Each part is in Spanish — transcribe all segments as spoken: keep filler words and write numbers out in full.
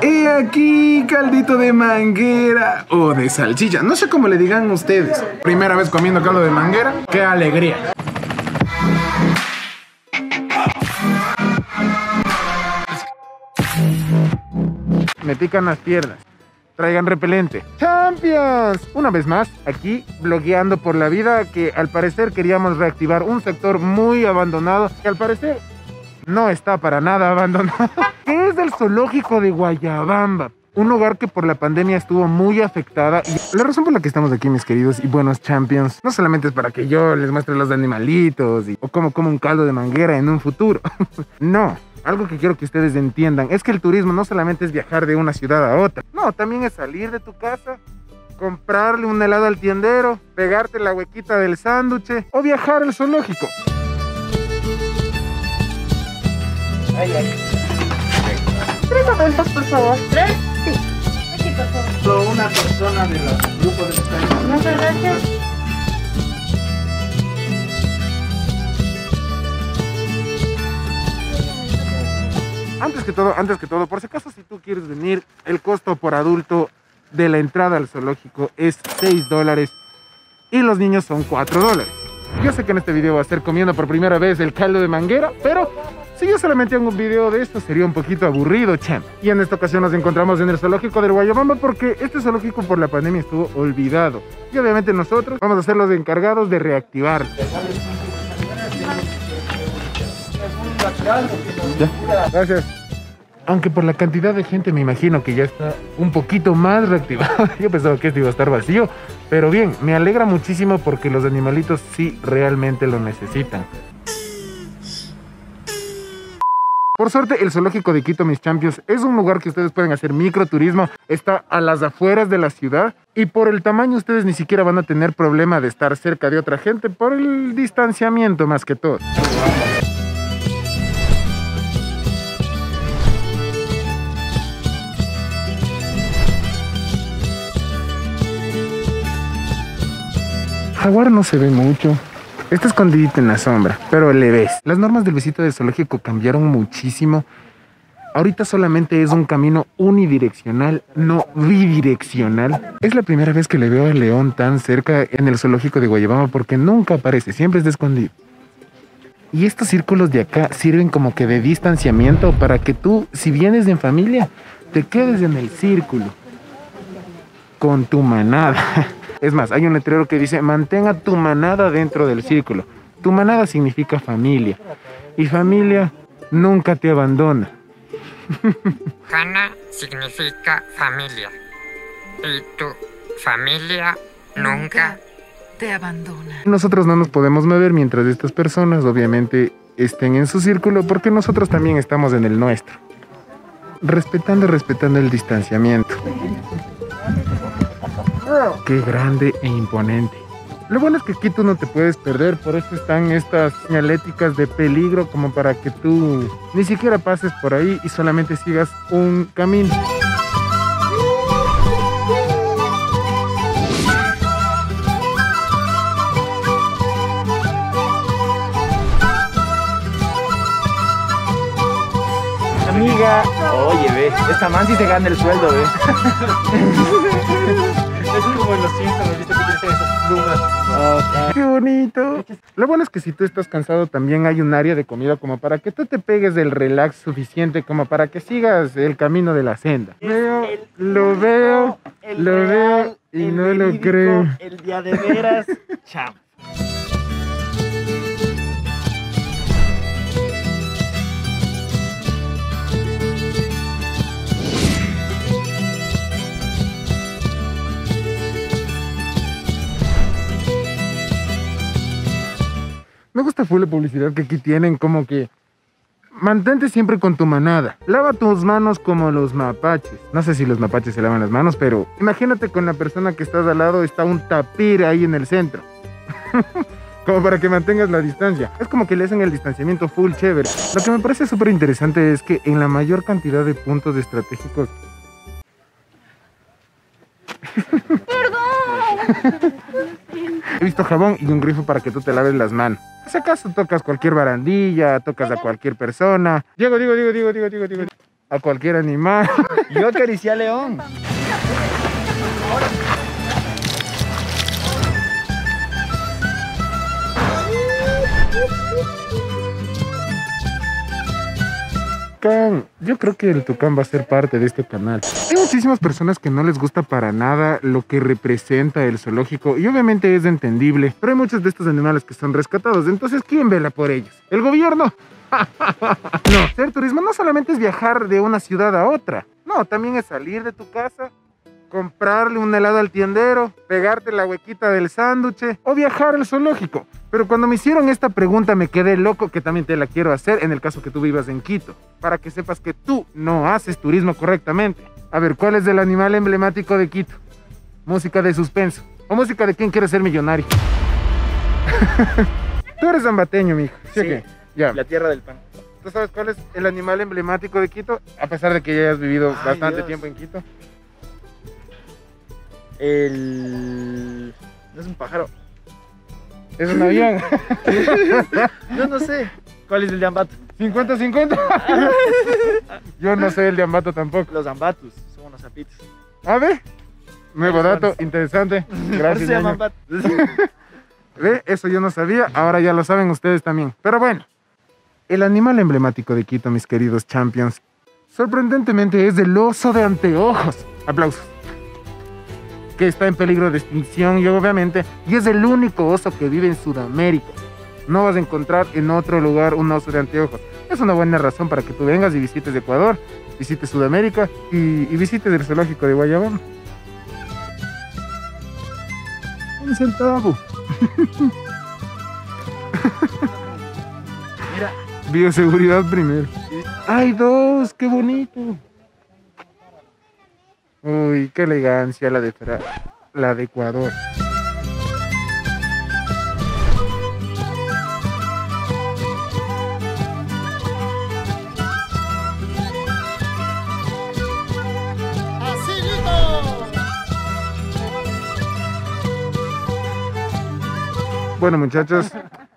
He aquí caldito de manguera o de salchicha, no sé cómo le digan ustedes. Primera vez comiendo caldo de manguera, qué alegría. Me pican las piernas, traigan repelente. ¡Champions! Una vez más, aquí blogueando por la vida, que al parecer queríamos reactivar un sector muy abandonado, que al parecer no está para nada abandonado. ¿Qué es el zoológico de Guayllabamba? Un lugar que por la pandemia estuvo muy afectada. Y la razón por la que estamos aquí, mis queridos y buenos champions, no solamente es para que yo les muestre los animalitos y, o cómo como un caldo de manguera en un futuro. No, algo que quiero que ustedes entiendan es que el turismo no solamente es viajar de una ciudad a otra. No, también es salir de tu casa, comprarle un helado al tiendero, pegarte la huequita del sándwich o viajar al zoológico. Ay, ay. Tres adultos, por favor. ¿Tres? Sí. Sí, por favor. Solo una persona del grupo de extraños. Muchas gracias. Antes que todo, antes que todo, por si acaso, si tú quieres venir, el costo por adulto de la entrada al zoológico es seis dólares y los niños son cuatro dólares. Yo sé que en este video va a ser comiendo por primera vez el caldo de manguera, pero si yo solamente hago un video de esto sería un poquito aburrido, champ. Y en esta ocasión nos encontramos en el zoológico del Guayllabamba, porque este zoológico por la pandemia estuvo olvidado. Y obviamente nosotros vamos a ser los encargados de reactivarlo. Gracias. Aunque por la cantidad de gente me imagino que ya está un poquito más reactivado. Yo pensaba que esto iba a estar vacío, pero bien, me alegra muchísimo porque los animalitos sí realmente lo necesitan. Por suerte, el zoológico de Quito, mis champions, es un lugar que ustedes pueden hacer microturismo. Está a las afueras de la ciudad y por el tamaño ustedes ni siquiera van a tener problema de estar cerca de otra gente por el distanciamiento más que todo. Jaguar no se ve mucho. Está escondidito en la sombra, pero le ves. Las normas del visito del zoológico cambiaron muchísimo. Ahorita solamente es un camino unidireccional, no bidireccional. Es la primera vez que le veo al león tan cerca en el zoológico de Guayllabamba, porque nunca aparece, siempre está escondido. Y estos círculos de acá sirven como que de distanciamiento para que tú, si vienes en familia, te quedes en el círculo con tu manada. Es más, hay un letrero que dice: mantenga tu manada dentro del círculo. Tu manada significa familia. Y familia nunca te abandona. Hana significa familia. Y tu familia nunca te abandona. Nosotros no nos podemos mover mientras estas personas obviamente estén en su círculo, porque nosotros también estamos en el nuestro. Respetando, respetando el distanciamiento. Qué grande e imponente. Lo bueno es que aquí tú no te puedes perder, por eso están estas señaléticas de peligro, como para que tú ni siquiera pases por ahí y solamente sigas un camino. Amiga, oye, ve, esta man sí se gana el sueldo, ve. Es como en los Simpsons, ¿viste? Que tiene esas plumas. Okay. ¡Qué bonito! Lo bueno es que si tú estás cansado, también hay un área de comida como para que tú te pegues del relax suficiente como para que sigas el camino de la senda. Veo, el, lo veo, el lo real, veo y el no verídico, lo creo. El día de veras, chao. Me gusta full la publicidad que aquí tienen, como que mantente siempre con tu manada. Lava tus manos como los mapaches. No sé si los mapaches se lavan las manos, pero imagínate con la persona que estás al lado, está un tapir ahí en el centro. Como para que mantengas la distancia. Es como que le hacen el distanciamiento full chévere. Lo que me parece súper interesante es que en la mayor cantidad de puntos estratégicos... ¡Perdón! He visto jabón y un grifo para que tú te laves las manos. Si acaso tocas cualquier barandilla, tocas a cualquier persona. Diego, digo, digo, digo, digo, digo, digo. a cualquier animal. Yo acaricié a león. Yo creo que el tucán va a ser parte de este canal. Hay muchísimas personas que no les gusta para nada lo que representa el zoológico y obviamente es entendible, pero hay muchos de estos animales que son rescatados, entonces ¿quién vela por ellos? ¿El gobierno? No, hacer turismo no solamente es viajar de una ciudad a otra, no, también es salir de tu casa, comprarle un helado al tiendero, pegarte la huequita del sándwich o viajar al zoológico. Pero cuando me hicieron esta pregunta me quedé loco, que también te la quiero hacer en el caso que tú vivas en Quito, para que sepas que tú no haces turismo correctamente. A ver, ¿cuál es el animal emblemático de Quito? Música de suspenso o música de ¿Quién quiere ser millonario? Tú eres ambateño, mijo. ¿Sí, sí o qué? Ya. La tierra del pan. ¿Tú sabes cuál es el animal emblemático de Quito? A pesar de que ya has vivido Ay, bastante Dios. tiempo en Quito. El... No es un pájaro. Es un avión. Yo no sé. ¿Cuál es el de Ambato? cincuenta cincuenta. Yo no sé el de Ambato tampoco. Los ambatus son unos zapitos. A ver. Nuevo dato, interesante. Gracias. Se llama Ambato. Ve, eso yo no sabía. Ahora ya lo saben ustedes también. Pero bueno, el animal emblemático de Quito, mis queridos champions, sorprendentemente es el oso de anteojos. Aplausos. Que está en peligro de extinción, y obviamente, y es el único oso que vive en Sudamérica. No vas a encontrar en otro lugar un oso de anteojos. Es una buena razón para que tú vengas y visites Ecuador, visites Sudamérica y, y visites el zoológico de Guayabamba. Un centavo. Mira. Bioseguridad primero. ¡Ay, dos! ¡Qué bonito! Uy, qué elegancia la de, la de Ecuador. Bueno, muchachos,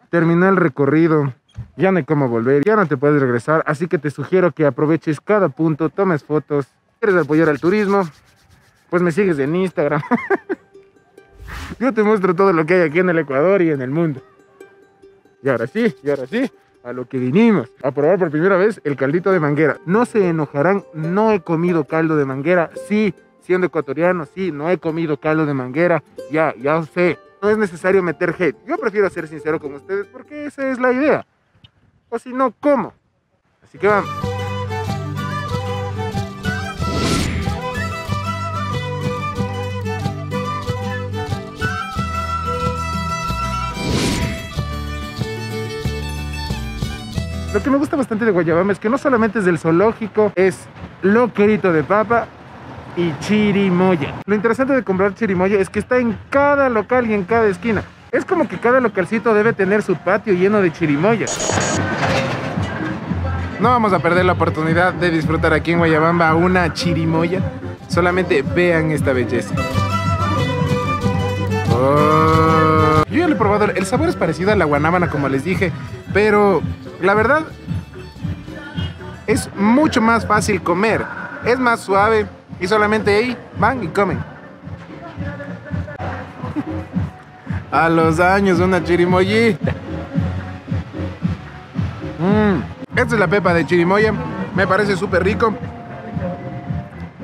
terminó el recorrido. Ya no hay cómo volver, ya no te puedes regresar. Así que te sugiero que aproveches cada punto, tomes fotos. ¿Quieres apoyar al turismo? Pues me sigues en Instagram. Yo te muestro todo lo que hay aquí en el Ecuador y en el mundo. Y ahora sí, y ahora sí, a lo que vinimos, a probar por primera vez el caldito de manguera. No se enojarán, no he comido caldo de manguera. Sí, siendo ecuatoriano, sí, no he comido caldo de manguera. Ya, ya sé, no es necesario meter hate. Yo prefiero ser sincero con ustedes porque esa es la idea. O si no, ¿cómo? Así que vamos. Lo que me gusta bastante de Guayabamba es que no solamente es del zoológico, es loquerito de papa y chirimoya. Lo interesante de comprar chirimoya es que está en cada local y en cada esquina. Es como que cada localcito debe tener su patio lleno de chirimoya. No vamos a perder la oportunidad de disfrutar aquí en Guayabamba una chirimoya. Solamente vean esta belleza. Oh. Yo ya lo he probado, el sabor es parecido a la guanábana como les dije, pero... la verdad, es mucho más fácil comer, es más suave y solamente ahí van y comen. A los años una chirimoyita. Mm, esta es la pepa de chirimoya, me parece súper rico.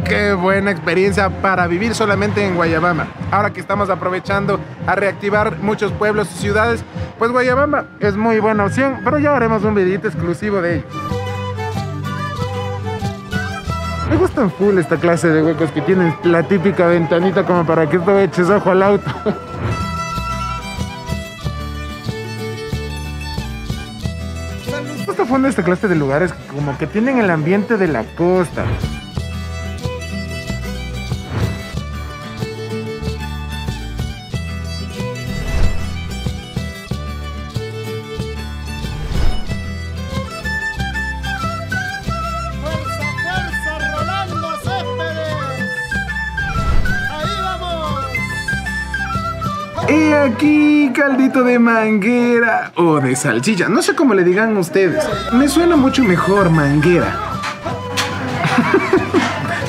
Qué buena experiencia para vivir solamente en Guayabamba. Ahora que estamos aprovechando a reactivar muchos pueblos y ciudades, pues Guayabamba es muy buena opción, pero ya haremos un videito exclusivo de ellos. Me gustan full esta clase de huecos que tienen la típica ventanita como para que tú eches ojo al auto. Justo fondo esta clase de lugares como que tienen el ambiente de la costa. He aquí caldito de manguera o de salchicha, no sé cómo le digan ustedes. Me suena mucho mejor manguera.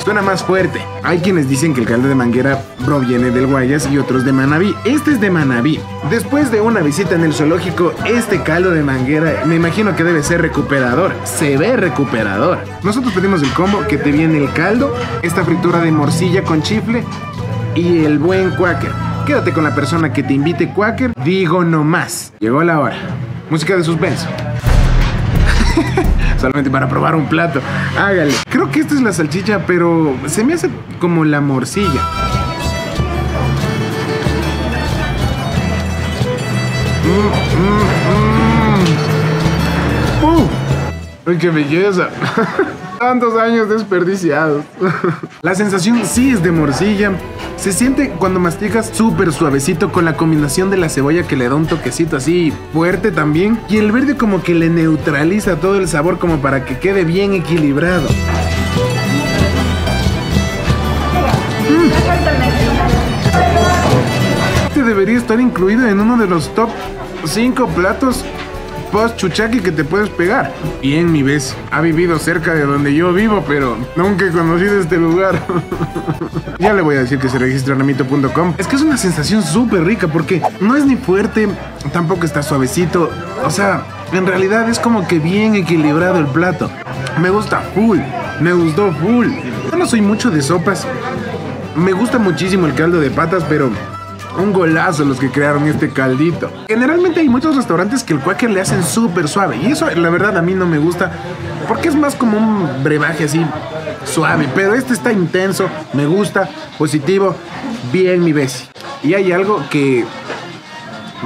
suena más fuerte. Hay quienes dicen que el caldo de manguera proviene del Guayas y otros de Manabí. Este es de Manabí. Después de una visita en el zoológico, este caldo de manguera me imagino que debe ser recuperador. Se ve recuperador. Nosotros pedimos el combo que te viene el caldo, esta fritura de morcilla con chifle y el buen Quaker. Quédate con la persona que te invite, Quaker. Digo no más. Llegó la hora. Música de suspenso. Solamente para probar un plato. Hágale. Creo que esta es la salchicha, pero se me hace como la morcilla. Mm, mm, mm. Uh, ¡Uy, qué belleza! Tantos años desperdiciados. La sensación sí es de morcilla. Se siente cuando masticas súper suavecito, con la combinación de la cebolla que le da un toquecito así fuerte también, y el verde como que le neutraliza todo el sabor, como para que quede bien equilibrado. Mm. Este debería estar incluido en uno de los top cinco platos post chuchaqui que te puedes pegar. Bien, mi vez ha vivido cerca de donde yo vivo, pero nunca he conocido este lugar. Ya le voy a decir que se registre en Raymito punto com. Es que es una sensación súper rica, porque no es ni fuerte, tampoco está suavecito. O sea, en realidad es como que bien equilibrado el plato. Me gusta full, me gustó full. Yo no soy mucho de sopas. Me gusta muchísimo el caldo de patas, pero... un golazo los que crearon este caldito. Generalmente hay muchos restaurantes que el Quaker le hacen súper suave, y eso la verdad a mí no me gusta, porque es más como un brebaje así suave. Pero este está intenso, me gusta, positivo. Bien, mi besi. Y hay algo que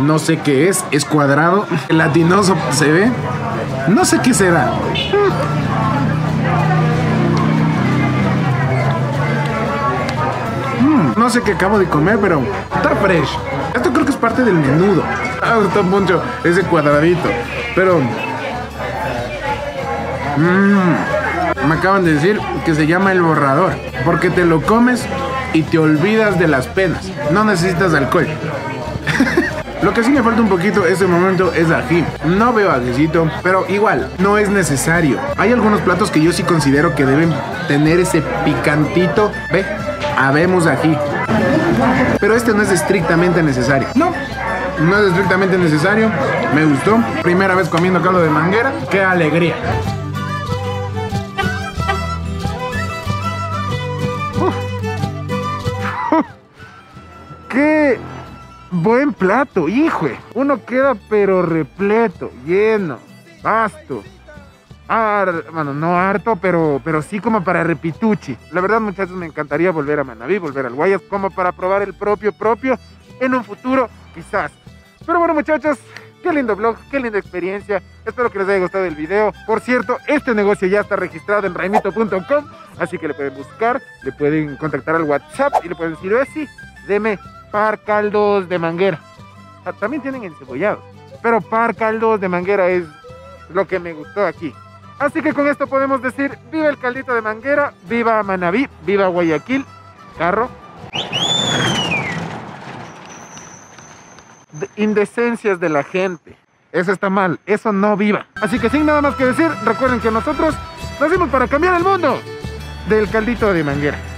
no sé qué es, es cuadrado, gelatinoso se ve. No sé qué será. No sé qué acabo de comer, pero está fresh. Esto creo que es parte del menudo. Ah, está mucho ese cuadradito. Pero... Mmm, me acaban de decir que se llama el borrador, porque te lo comes y te olvidas de las penas. No necesitas alcohol. Lo que sí me falta un poquito en este momento es ají. No veo ajicito, pero igual, no es necesario. Hay algunos platos que yo sí considero que deben tener ese picantito. Ve, habemos ají. Pero este no es estrictamente necesario. No, no es estrictamente necesario. Me gustó. Primera vez comiendo caldo de manguera. ¡Qué alegría! Uh. ¡Qué buen plato, hijo! Uno queda pero repleto, lleno, vasto. Ar, bueno, no harto, pero, pero sí como para repituchi. La verdad, muchachos, me encantaría volver a Manabí, volver al Guayas, como para probar el propio propio en un futuro, quizás. Pero bueno, muchachos, qué lindo vlog, qué linda experiencia. Espero que les haya gustado el video. Por cierto, este negocio ya está registrado en Raymito punto com, así que le pueden buscar, le pueden contactar al WhatsApp y le pueden decir, Esi, deme par caldos de manguera. También tienen encebollados, pero par caldos de manguera es lo que me gustó aquí. Así que con esto podemos decir, viva el caldito de manguera, viva Manabí, viva Guayaquil, carro. De indecencias de la gente, eso está mal, eso no viva. Así que sin nada más que decir, recuerden que nosotros nacimos para cambiar el mundo del caldito de manguera.